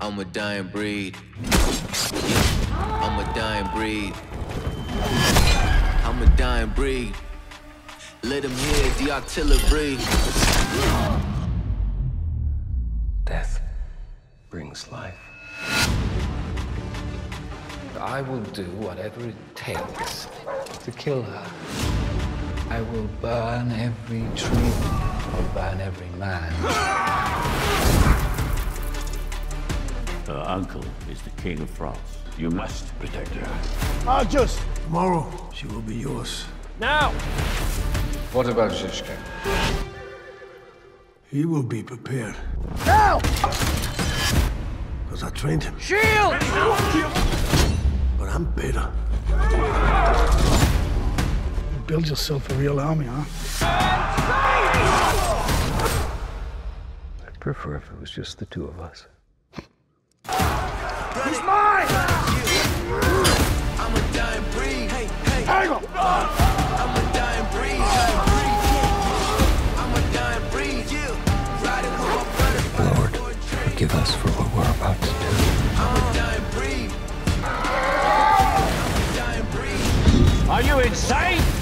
I'm a dying breed. I'm a dying breed. I'm a dying breed. Let him hear the artillery. Death brings life. I will do whatever it takes to kill her. I will burn every tree. I'll burn every man. Her uncle is the king of France. You must protect her. Argus! Tomorrow, she will be yours. Now! What about Žižka? He will be prepared. Now! Because I trained him. Shield! But I'm better. You build yourself a real army, huh? I'd prefer if it was just the two of us. He's mine! I'm a dying breed. Hey, hey. Hang on! I'm a dying breed. I'm a dying breed. Lord, forgive us for what we're about to do. I'm a dying breed. I'm a dying breed. Are you insane?